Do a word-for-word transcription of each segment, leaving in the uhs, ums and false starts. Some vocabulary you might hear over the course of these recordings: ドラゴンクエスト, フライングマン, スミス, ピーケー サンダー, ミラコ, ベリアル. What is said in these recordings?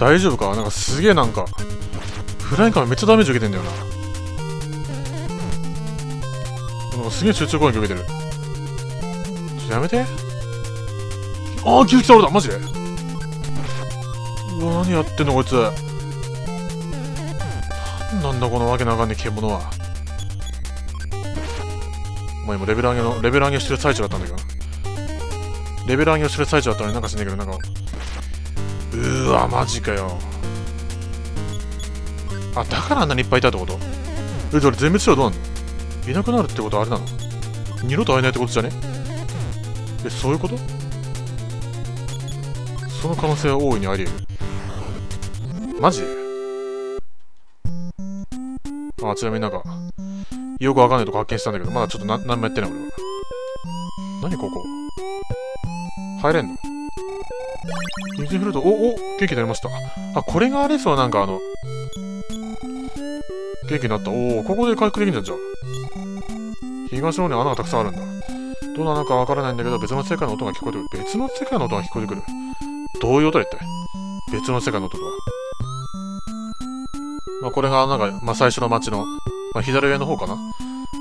大丈夫か？なんかすげえ、なんかフラインカーめっちゃダメージ受けてんだよな。なんかすげえ集中攻撃受けてる。ちょっとやめて。ああ、急に倒れた、マジで。うわ、何やってんのこいつ。なんなんだこのわけのわかんねえ獣は。もう今レベル上げのレベル上げをしてる最中だったんだけど、レベル上げをしてる最中だったのになんかしねえけど、なんかうーわマジかよ。あ、だからあんなにいっぱいいたってこと。え、じゃあ全滅したらどうなんの？いなくなるってことはあれなの？二度と会えないってことじゃね？え、そういうこと？その可能性は大いにあり得る。マジ？あ、ちなみになんかよくわかんないとこ発見したんだけど、まだちょっとな何もやってない俺は。何ここ？入れんの？水に振ると、おお元気になりました。あ、これがあれそう、なんかあの、元気になった。おお、ここで回復できるんじゃん、じゃあ。東の方に穴がたくさんあるんだ。どんな穴かわからないんだけど、別の世界の音が聞こえてくる。別の世界の音が聞こえてくる。どういう音だ一体？別の世界の音とは。まあ、これがなんか、まあ、最初の街の、まあ、左上の方かな。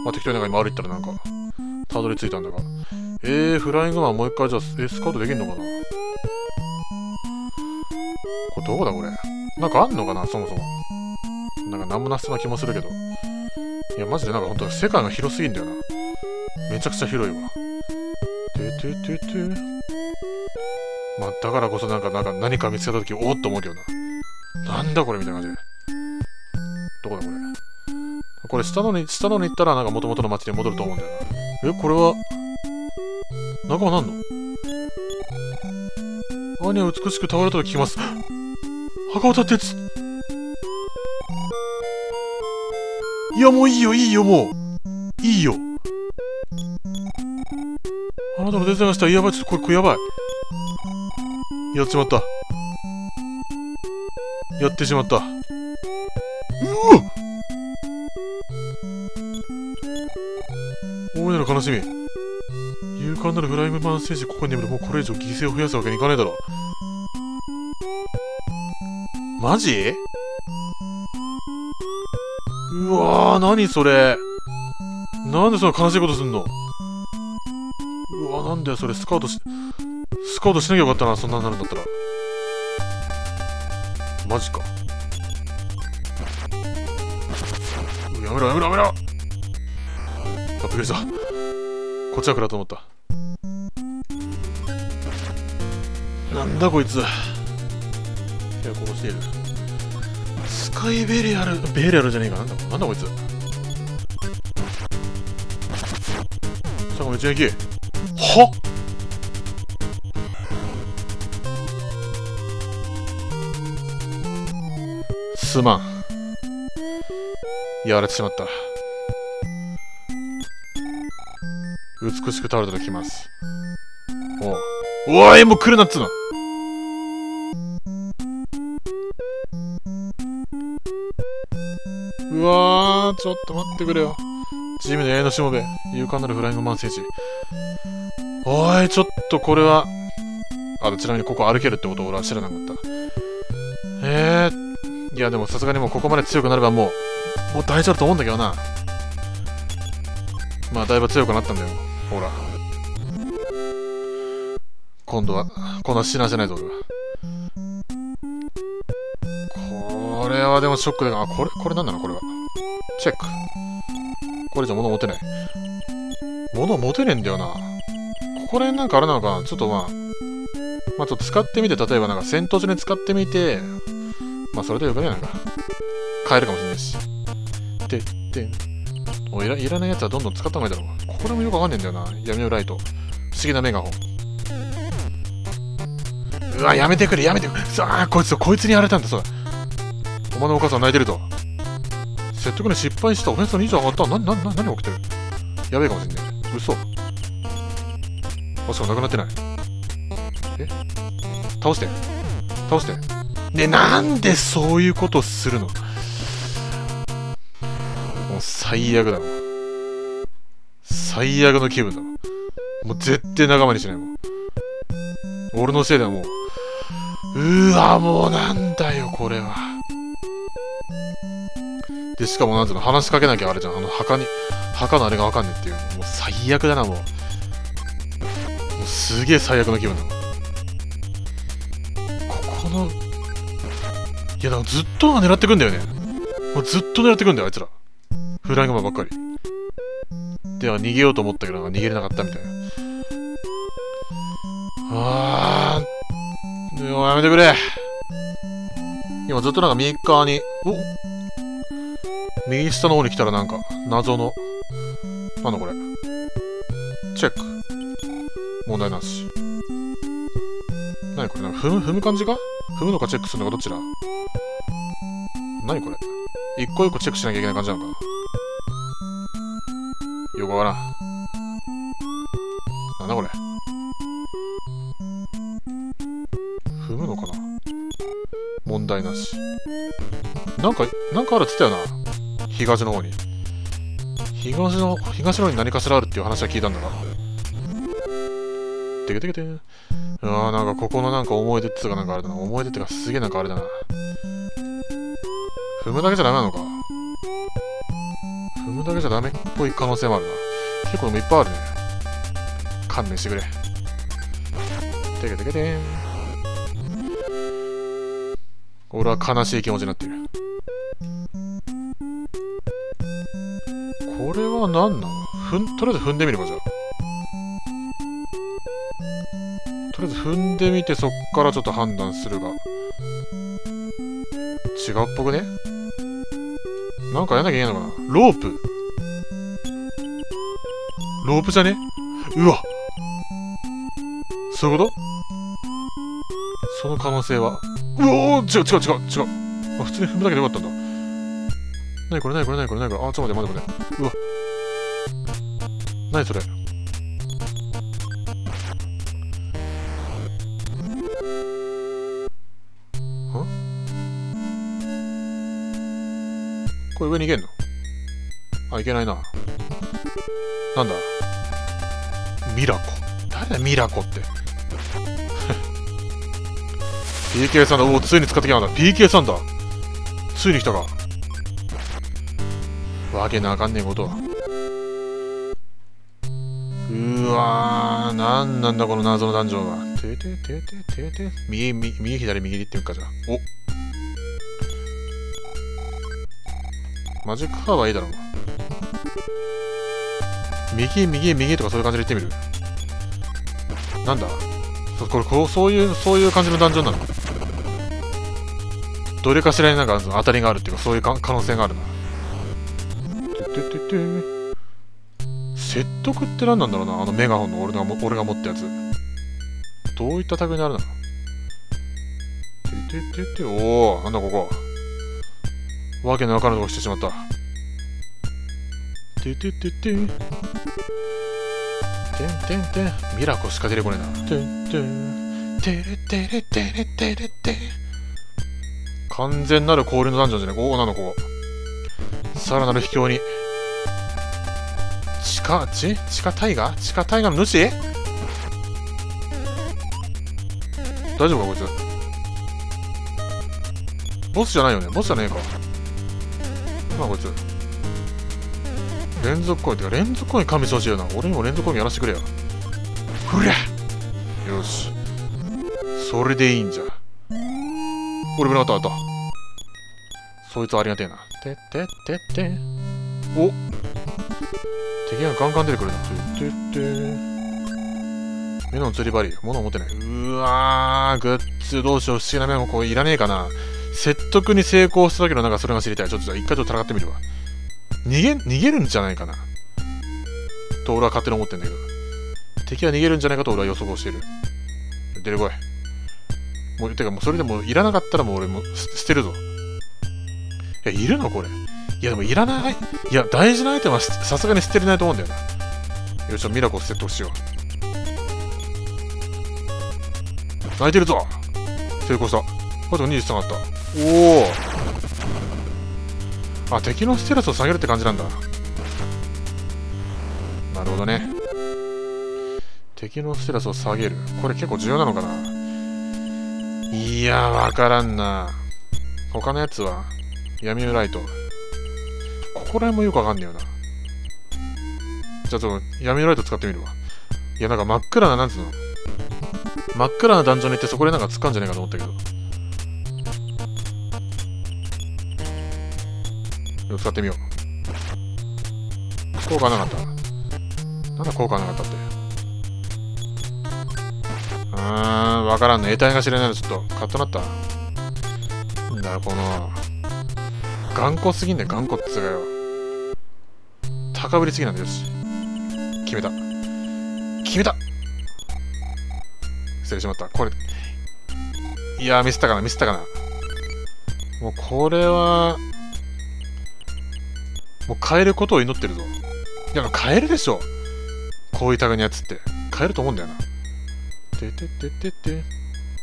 まあ、適当になんか今歩いたらなんか、たどり着いたんだが。えー、フライングマンもう一回じゃあ、えー、スカウトできんのかな？これどこだこれ。なんかあんのかなそもそも。なんかなんもなそうな気もするけど。いや、マジでなんかほんと世界が広すぎんだよな。めちゃくちゃ広いわ。てててて。まあ、だからこそなんか、なんか何か見つけたとき、おーっと思うけどな。なんだこれみたいな感じで。どこだこれ。これ下のに、下のに行ったらなんか元々の街に戻ると思うんだよな。え、これは、中は何の？兄は美しく倒れたと聞きます。墓渡ってつ。いやもういいよいいよもういいよ。あなたのデザインがした。やばい、ちょっとこれこれやばい。やっちまった。やってしまった。うわっ。大いなる悲しみ。勇敢なるフライングマンステージ、ここに眠る。もうこれ以上犠牲を増やすわけにいかないだろう。マジ？うわー、何それ。なんでそんな悲しいことすんの？うわー、なんだよそれ。スカウトしスカウトしなきゃよかったな、そんなになるんだったら。マジか。やめろやめろやめろ。あ、びっくりした。こっちはくらと思った。なんだこいつ。いや、こうしているスカイベリアル、ベリアルじゃねえか。なんだなんだこいつ。最後の一撃。はっ、すまん、やられてしまった。美しく倒れたときます。おうおい、もう来るなっつうの。うわー、ちょっと待ってくれよ。地味の永遠のしもべ、勇敢なるフライングマン聖地。おい、ちょっとこれは。あ、ちなみにここ歩けるってことを俺は知らなかった。えー、いやでもさすがにもうここまで強くなればもうもう大丈夫だと思うんだけどな。まあだいぶ強くなったんだよ。ほら。今度は、今度は死なせないぞ、俺は。これはでもショックだが、あ、これ、これなんなのこれは。チェック。これじゃ物持てない。物持てねえんだよな。ここら辺なんかあれなのかな、ちょっとまあ、まあちょっと使ってみて、例えばなんか戦闘中に使ってみて、まあそれでよくないのか。買えるかもしれないし。で、で、もういら、いらないやつはどんどん使った方がいいだろう。これもよくわかんねえんだよな。闇のライト。不思議なメガホン。うわ、やめてくれ、やめてくれ。さあ、こいつ、こいつにやられたんだ、そうだ。お前のお母さん泣いてると。説得に失敗した。おやつのにじ上がった。な、な、な、何起きてる？やべえかもしんねえ。嘘。あ、そう、なくなってない。え？倒して。倒して。ね、なんでそういうことするの？最悪だもん。最悪の気分だもん。もう絶対仲間にしないもん。俺のせいではもう、うわ、もうなんだよ、これは。で、しかもなんていうの、話しかけなきゃあれじゃん。あの、墓に、墓のあれがわかんねえっていう。もう最悪だな、もう。もうすげえ最悪な気分だもん。ここの、いや、なんかずっと狙ってくんだよね。もうずっと狙ってくんだよ、あいつら。フライングマンばっかり。では、逃げようと思ったけど、逃げれなかったみたいな。あー。もうやめてくれ。今ずっとなんか右側に、お右下の方に来たらなんか謎の、なんだこれ。チェック。問題なし。なにこれ、なんか踏む、踏む感じか？踏むのかチェックするのかどっちだ？なにこれ。一個一個チェックしなきゃいけない感じなのかな？よくわからん。なんだこれ。踏むのかな？問題なし。なんか、なんかあるっつったよな。東の方に。東の、東の方に何かしらあるっていう話は聞いたんだな。てけてけてー。うわー、なんかここのなんか思い出っていうかなんかあれだな。思い出っていうかすげえなんかあれだな。踏むだけじゃダメなのか。踏むだけじゃダメっぽい可能性もあるな。結構でもいっぱいあるね。勘弁してくれ。てけてけてー。俺は悲しい気持ちになってる。これは何なの？ふん、とりあえず踏んでみればじゃあ。とりあえず踏んでみてそっからちょっと判断するが。違うっぽくね？なんかやんなきゃいけないのかな？ロープ？ロープじゃね？うわ！そういうこと？その可能性は。うおー、違う違う違う違う。あ、普通に踏むだけでよかったんだ。なにこれなにこれなにこれなにこれ。あ、ちょっと待って待って待って。うわ。なにそれ。ん？これ上に行けんの？あ、行けないな。なんだ？ミラコ。誰だミラコって。ピーケー サンダー、おお、ついに使ってきたんだ。ピーケー サンダー、ついに来たか。わけなあかんねえことは。うわー、なんなんだこの謎のダンジョンは。てててててて。右、右、右、左、右で行ってみっか、じゃあ。おマジックハーはいいだろう。右、右、右とかそういう感じで行ってみる。なんだこれ、こう、そういう、そういう感じのダンジョンなの？どれかしらになんか当たりがあるっていうか、そういうか可能性があるな。ててててー。説得って何なんだろうな、あのメガホンの俺がも俺が持ったやつ。どういった類になるな。てててて、おお、なんだここ。わけのわからんとこしてしまった。ててててー。てんてんてん。ミラコしか出てこねえな。てんてん。てれてれてれてれてれ。完全なる氷のダンジョンじゃない。おお、なのこう。さらなる秘境に。地下、ち地下大河地下大河の主大丈夫か、こいつ。ボスじゃないよね。ボスじゃねえか。まあ、こいつ。連続攻撃。てか、連続攻撃勘弁してほしいよな。俺にも連続攻撃やらせてくれよ。ふりゃよし。それでいいんじゃ。俺、あったあった。そいつありがてえな。てってってって。お敵がガンガン出てくるな。てってって。目の移り針。物を持ってない。うわー、グッズどうしよう。不思議な目もこういらねえかな。説得に成功した時のなんかそれが知りたい。ちょっとじゃあ一回ちょっと戦ってみるわ。逃げ、逃げるんじゃないかな。と俺は勝手に思ってんだけど。敵は逃げるんじゃないかと俺は予測をしている。出てこい。もう、てかもうそれでもういらなかったらもう俺も捨てるぞ。え、いるのこれ。いや、でもいらない。いや、大事なアイテムはさすがに捨てれないと思うんだよな。よし、ミラコを説得しよう。泣いてるぞ。成功した。あとにじゅうさんあった。おお。あ、敵のステラスを下げるって感じなんだ。なるほどね。敵のステラスを下げる。これ結構重要なのかな。いやー、わからんな。他のやつは闇のライト。ここら辺もよくわかんねえよな。じゃあちょっと闇のライト使ってみるわ。いや、なんか真っ暗な、なんつうの、真っ暗なダンジョンに行ってそこでなんかつかんじゃねえかと思ったけど。使ってみよう。効果なかった。なんだ効果なかったって。うーん、わからんね。得体が知れないのちょっと、カッとなった。なんだよ、この。頑固すぎんだよ、頑固っつうかよ。高ぶりすぎなんだよ、よし。決めた。決めた！失礼しまった。これ。いやー、ミスったかな、ミスったかな。もうこれは。もう変えることを祈ってるぞ。いや、変えるでしょ。こういうタグのやつって。変えると思うんだよな。ててててて。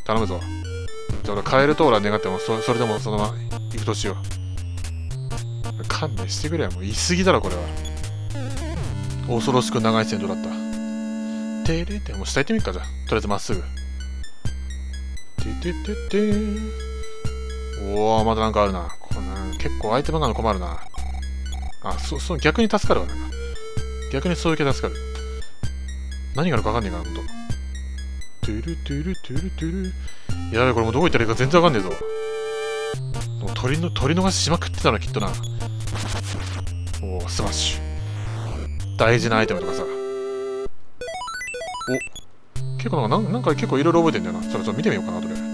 頼むぞ。じゃあ俺変えると俺は願っても、そ、それでもそのまま行くとしよう。勘弁してくれよ。もう言い過ぎだろ、これは。恐ろしく長い戦闘だった。てれて、もう下行ってみっか、じゃあ。とりあえずまっすぐ。てててて。おー、まだなんかあるな。こんな結構相手ばかりの困るな。あ、そ、そ、逆に助かるわ、なんか。逆にそういう系助かる。何があるか分かんねえかな、ほんと。トゥルトゥルトゥルトゥル。やべえ、これもうどこ行ったらいいか全然分かんねえぞ。もう取りの、取り逃ししまくってたな、きっとな。おお、スマッシュ。大事なアイテムとかさ。お、結構なんか、なんか結構いろいろ覚えてんだよな。ちょっと見てみようかな、とりあえず。ト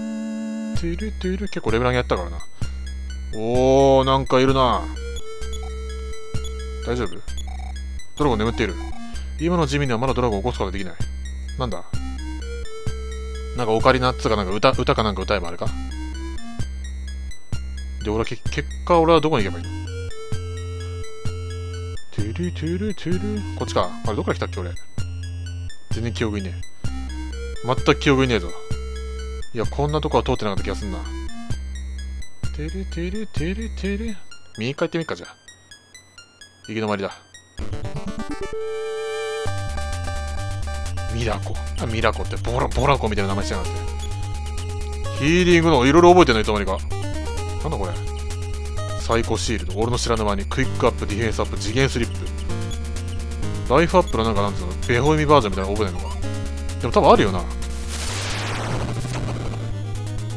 ゥルトゥル、結構レベル上げやったからな。おー、なんかいるな。大丈夫？ドラゴン眠っている。今の地味にはまだドラゴンを起こすことができない。なんだ？なんかオカリナっつうかなんか歌、歌かなんか歌えばあれか？で、俺はけ、結果俺はどこに行けばいいの？トゥルトゥルトゥル。こっちか。あれどこから来たっけ俺。全然記憶いねえ。全く記憶いねえぞ。いや、こんなとこは通ってなかった気がすんな。てるてるてるてる。右帰ってみっかじゃあ。行き止まりだ。ミラコ。あ、ミラコってボラ、ボラコみたいな名前してなかった。ヒーリングのいろいろ覚えてんのいつの間にか。なんだこれ。サイコシールド。俺の知らぬ間にクイックアップ、ディフェンスアップ、次元スリップ。ライフアップのなんかなんつうの、ベホイミバージョンみたいなの覚えてんのか。でも多分あるよな。も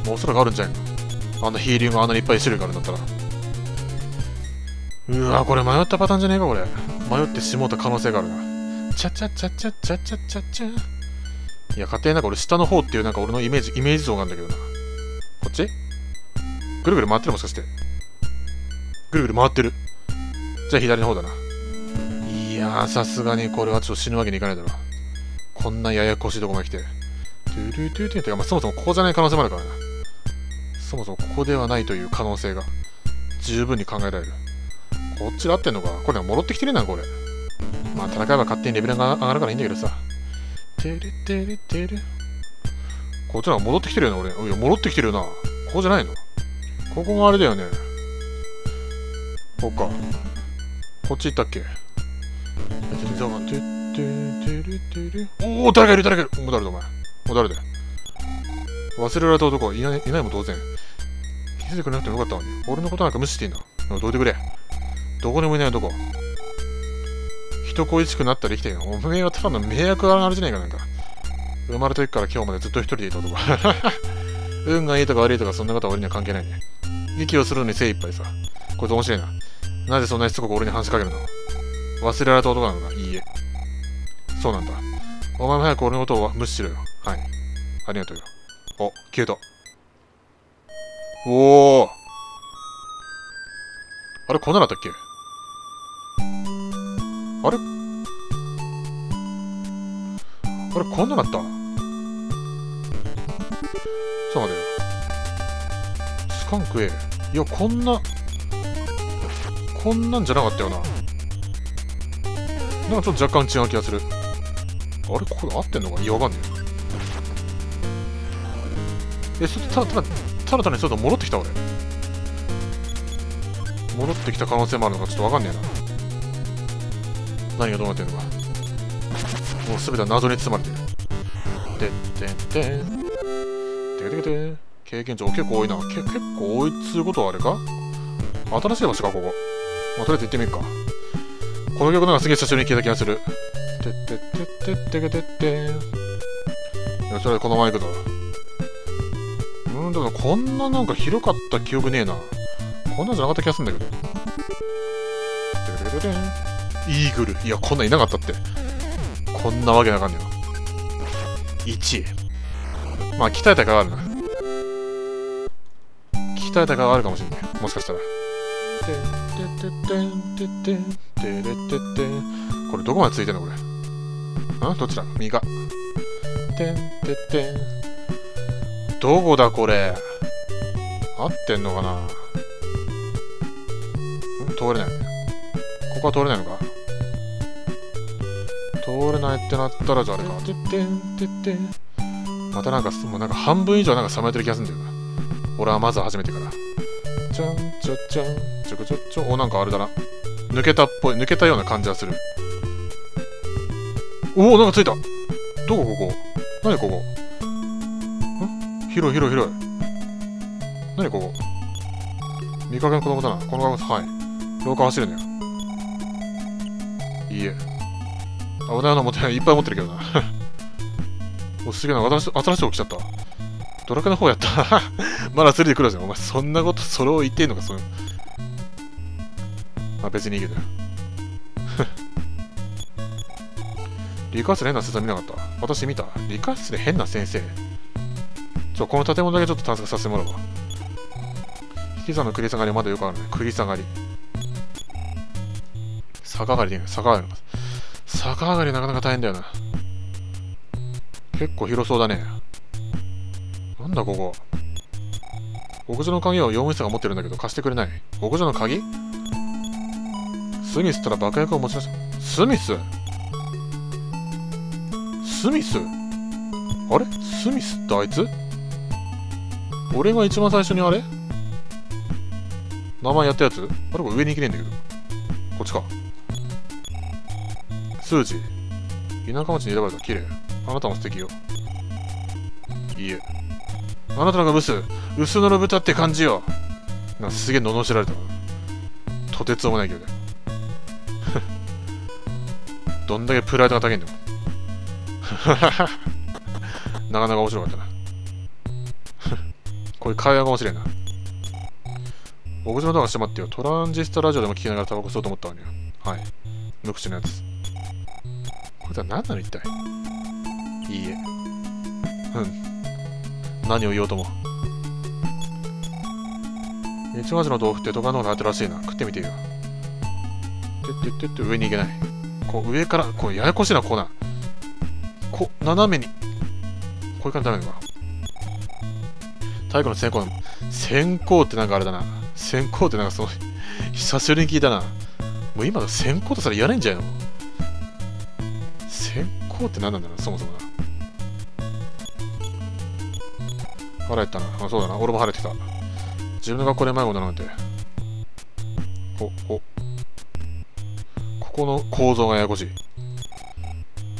うおそらくあるんじゃないの。あんなヒーリングあんなにいっぱい種類があるんだったら。うわ、これ迷ったパターンじゃねえか、これ。迷ってしもうた可能性があるな。ちゃちゃちゃちゃちゃちゃちゃちゃ。いや、勝手になんか俺下の方っていうなんか俺のイメージ、イメージ像があるんだけどな。こっち？ぐるぐる回ってるもしかして。ぐるぐる回ってる。じゃあ左の方だな。いやー、さすがにこれはちょっと死ぬわけにいかないだろ。こんなややこしいとこまで来て。トゥルトゥルトゥルってか、まあ、そもそもここじゃない可能性もあるからな。そもそもここではないという可能性が十分に考えられる。こっちで合ってんのか。これ戻ってきてるな、これ。まあ、戦えば勝手にレベルが上がるからいいんだけどさ。てるてるてる。こっちの方が戻ってきてるよな、俺。いや、戻ってきてるよな。ここじゃないの？ここがあれだよね。こっか。こっち行ったっけ？全然わかんない。てるてるてる。おお、誰かいる、誰かいる。もう誰だ、お前。もう誰だよ。忘れられた男、いない、いないも当然。気づいてくれなくてもよかったのに。俺のことなんか無視していいの。どいてくれ。どこにもいない男。人恋しくなったり生きてるの。おめえはただの迷惑があるじゃねえか、なんか。生まれた時から今日までずっと一人でいた男。運がいいとか悪いとかそんなことは俺には関係ないね。息をするのに精一杯さ。こいつ面白いな。なぜそんなしつこく俺に話しかけるの？忘れられた男なのか？いいえ。そうなんだ。お前も早く俺のことを無視しろよ。はい。ありがとうよ。お、消えた。おお。あれ、こんなのあったっけ？あれあれ、こんなのあった？ちょっと待てよ。スカンク A。いや、こんな、こんなんじゃなかったよな。なんかちょっと若干違う気がする。あれ、これ合ってんのか？いや、わかんねえ。え、ちょっとただ、ただ、ただ単にちょっと戻ってきた俺。戻ってきた可能性もあるのかちょっとわかんねえな。何がどうなってんのか。もうすべては謎に包まれてる。てってってん。てけてけて。経験値お結構多いな。け結構多いっつうことはあれか、新しい場所かここ。まあ、とりあえず行ってみるか。この曲ならすげえ久しぶりに聞いた気がする。てってってってってってってー。よし、このマイクだ。うん、でもこんななんか広かった記憶ねえな。こんなんじゃなかった気がするんだけど。イーグル。いや、こんなんいなかったって。こんなわけなかんねえな。いちい。まあ、鍛えたかがあるな。鍛えたかがあるかもしんない。もしかしたら。てててててててて。これどこまでついてんのこれ。ん？どっちだ？右か。ててて。どこだこれ。合ってんのかな？ん？通れない。ここは通れないのか？通れないってなったらじゃああれか。てててて。またなんかもうなんか半分以上なんかさまよってる気がするんだよな。俺はまずは初めてから。ちょんちょちょんちょこちょちょ。お、なんかあれだな、抜けたっぽい、抜けたような感じがする。おお、なんかついた。どこここ、何ここ、ん、広い広い広い、何ここ、見かけの子供だな、この子供。はい、廊下走るんだよ。いいえ、危ないの持ってない、いっぱい持ってるけどなお、すげえな、新しい新しい方来ちゃった。ドラクエの方やったまだ釣りで来るじゃん。お前、そんなこと、それを言ってんのか、それ。まあ、別にいいけど。理科室で変な先生見なかった。私見た。理科室で変な先生。ちょ、この建物だけちょっと探索させてもらうわ。引き算の繰り下がりまだよくあるね。繰り下がり。逆上がりでいいの？逆上がり。逆上がりなかなか大変だよな。結構広そうだね。なんだここ。屋上の鍵を用務室が持ってるんだけど貸してくれない。屋上の鍵、スミスったら爆薬を持ち出した。スミススミスあれ、スミスってあいつ、俺が一番最初にあれ名前やったやつ。あれ、これ上に行けねえんだけど、こっちか。数字、田舎町に選ばれた。綺麗。あなたも素敵よ。いいえ、あなたのがブス、薄のろ豚って感じよ。なんかすげえ罵られた。とてつもないけどね。どんだけプライドが高いんだもん。なかなか面白かったな。これ会話が面白いな。屋上のドアが閉まってよ。トランジスタラジオでも聞きながらタバコ吸おうと思ったわけよ。はい。無口なやつ。これは何なの一体。いいえ。うん。何を言おうとも。一味の豆腐ってどこかの方が入ってるらしいな。食ってみてよ。てってってって、上に行けない。こう上から、こうややこしいな、こうな。こう、斜めに。こういう感じダメなのか。太古の線香の。線香ってなんかあれだな。線香ってなんかその、久しぶりに聞いたな。もう今の線香としたらやれんじゃないの。線香って何なんだろう、そもそもな。腹減ったな。あ、そうだな。俺も腹減ってきた。自分の学校でうまいもんだなんて。お、お。ここの構造がややこしい。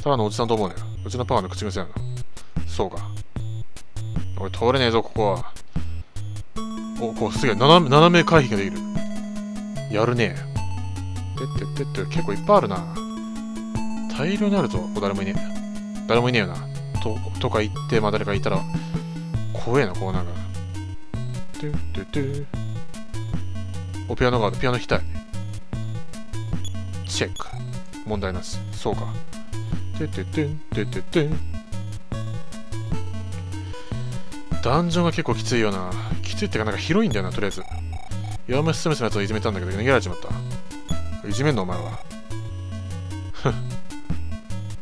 ただのおじさんと思うね。うちのパワーの口癖やな。そうか。おい、通れねえぞ、ここは。お、こう、すげえ。斜め、斜め回避ができる。やるねえ。てってってって、結構いっぱいあるな。大量にあるぞ。誰もいねえ。誰もいねえよな。と、とか言って、まあ誰かいたら。怖えな、こうなんか。トゥトゥトゥ。お、ピアノがある。ピアノ弾きたい。チェック。問題なし。そうか。トゥトゥトゥン、トゥトゥトゥン。ダンジョンが結構きついよな。きついってか、なんか広いんだよな、とりあえず。弱虫スミスのやつをいじめたんだけど、逃げられちまった。いじめんの、お前は。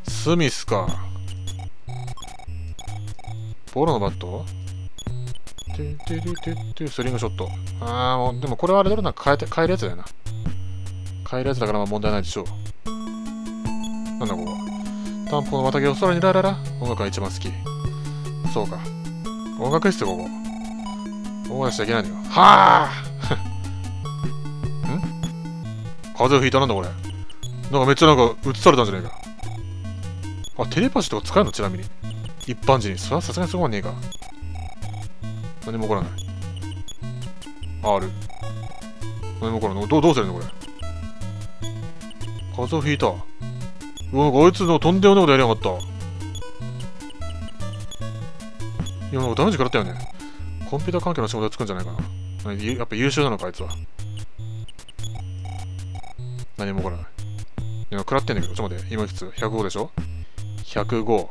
スミスか。ボールのバットててててて、スリングショット。ああ、もう、でもこれはあれだろうな、変えて、変えるやつだよな。変えるやつだからまあ問題ないでしょう。なんだここは。タンポの綿毛を空にラララ。音楽が一番好き。そうか。音楽室ここ。大声しちゃいけないんだよ。はあん、風邪をひいた。なんだこれ。なんかめっちゃなんか映されたんじゃないか。あ、テレパシーとか使えるのちなみに。一般人に。それはさすがにそこはねえか。何も起こらない。R。何も起こらない。どう、どうするのこれ。風邪をひいた。うわ、なんかあいつのとんでもないことやりやがった。いや、なんかダメージ食らったよね。コンピューター関係の仕事がつくんじゃないかな。やっぱ優秀なのか、あいつは。何も起こらない。今、食らってんだけど、ちょっと待って。今いくつ ?ひゃくご でしょ ?ひゃくご。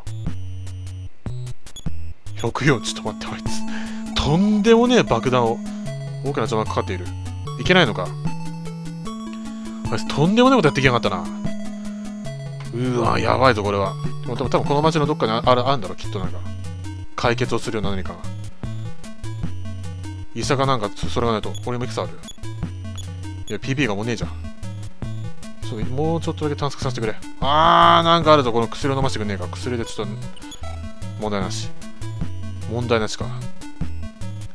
ひゃくよん。ちょっと待って、あいつ。とんでもねえ爆弾を。大きな邪魔がかかっている。いけないのか。あいつ、とんでもないことやってきやがったな。うわ、やばいぞ、これは。でも多分、多分この街のどっかにある、あるんだろ、きっとなんか。解決をするような何か。医者かなんか、それがないと。俺もいくつある。いや、ピーピー がもうねえじゃん。ちょっと、もうちょっとだけ探索させてくれ。あー、なんかあるぞ、この薬を飲ませてくんねえか。薬でちょっと、問題なし。問題なしか。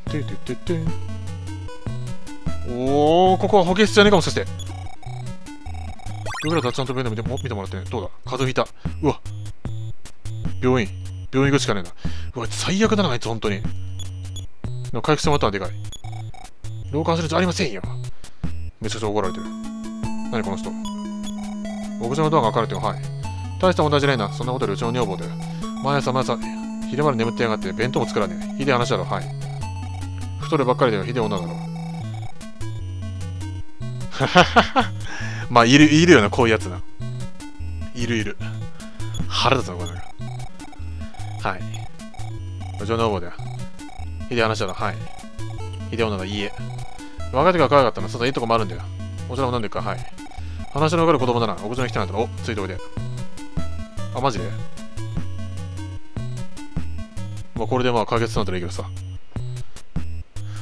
てててて。おー、ここは補欠じゃねえかもしかして。僕らとはちゃんと病院でも見てもらってね。どうだ風邪ひいた。うわ。病院。病院行くしかねえな。うわ、最悪だな、あいつ、ほんとに。回復してもらったのはでかい。老化するじゃありませんよ。めちゃくちゃ怒られてる。何この人。屋上のドアが開かれてる。はい。大した問題じゃないな。そんなことよりうちの女房で。毎朝毎朝、昼まで眠ってやがって弁当も作らねえ。ひでえ話だろ。はい。太るばっかりではひでえ女だろ。はははは。まあ、いる、いるよな、こういうやつな。いるいる。腹立つな、これ。はい。うちの女房で。ひでえ話だろ、はい。ひでえ女だ、いいえ。若い時は可愛かったな、そうだ、いいとこもあるんだよ。お茶も飲んでるか、はい。話のわかる子供だな、屋上に来たんだろ、お、ついておいで。あ、マジでまあ、これでまあ、解決なんていいけどさ。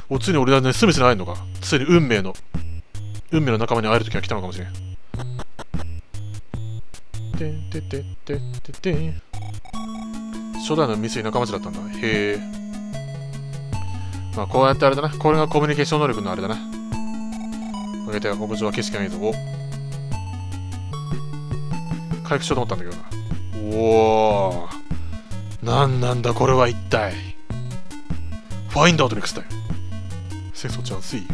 お、ついに俺だね、すみすみ会えんのか。ついに運命の、運命の仲間に会える時が来たのかもしれん。てんてててててん。初代のミスイ仲間ちだったんだ。へえ。まあこうやってあれだな。これがコミュニケーション能力のあれだな。あげて、屋上は景色がいいぞ。お。回復しようと思ったんだけどな。おお。なんなんだこれは一体。ファインダーとネクスタイム。戦争チャンスいい。